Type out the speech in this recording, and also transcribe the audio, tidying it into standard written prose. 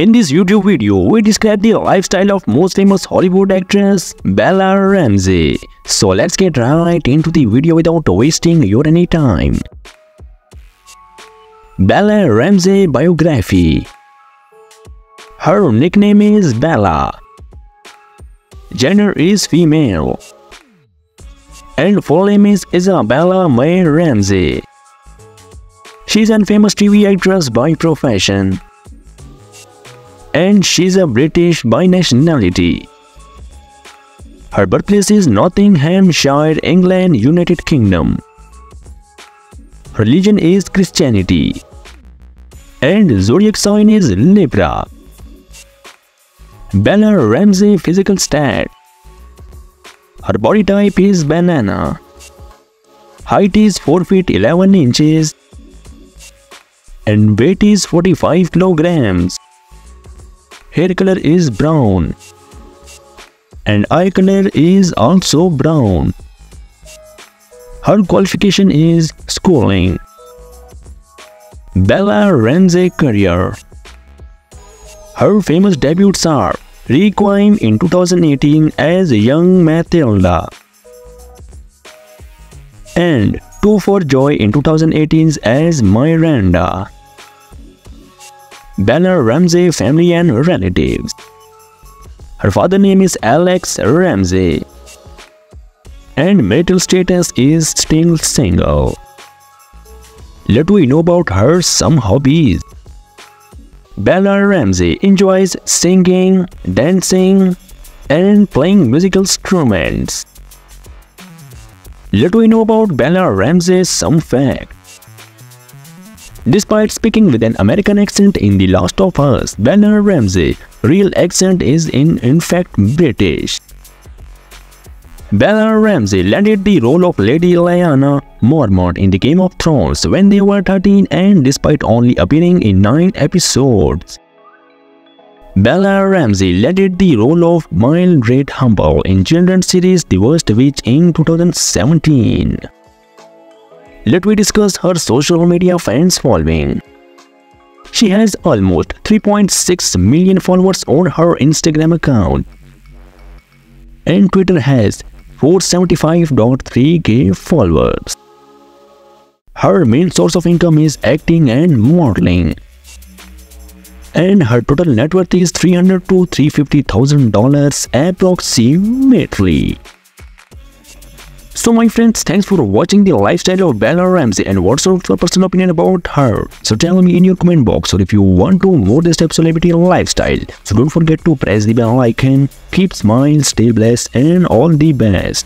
In this YouTube video, we describe the lifestyle of most famous Hollywood actress Bella Ramsey. So let's get right into the video without wasting your any time. Bella Ramsey biography. Her nickname is Bella. Gender is female. And full name is Isabella May Ramsey. She's an famous TV actress by profession. And she's a British by nationality. Her birthplace is Nottinghamshire, England, United Kingdom. Religion is Christianity. And zodiac sign is Libra. Bella Ramsey physical stat. Her body type is banana. Height is 4 feet 11 inches. And weight is 45 kilograms. Hair color is brown. And eye color is also brown. Her qualification is schooling. Bella Ramsey career. Her famous debuts are Requiem in 2018 as young Mathilda and Two for Joy in 2018 as Miranda. Bella Ramsey family and relatives. Her father name is Alex Ramsey and marital status is still single. Let we know about her some hobbies. Bella Ramsey enjoys singing, dancing, and playing musical instruments. Let we know about Bella Ramsey some facts. Despite speaking with an American accent in The Last of Us, Bella Ramsey's real accent is in fact British. Bella Ramsey landed the role of Lady Lyanna Mormont in the Game of Thrones when they were 13 and despite only appearing in 9 episodes. Bella Ramsey landed the role of Mildred Humble in children's series The Worst Witch in 2017. Let me discuss her social media fans following. She has almost 3.6 million followers on her Instagram account. And Twitter has 475.3k followers. Her main source of income is acting and modeling. And her total net worth is $300,000 to $350,000 approximately. So my friends, thanks for watching the lifestyle of Bella Ramsey and what's your personal opinion about her. So tell me in your comment box, or if you want to more this type of celebrity lifestyle. So don't forget to press the bell icon. Keep smiling, stay blessed and all the best.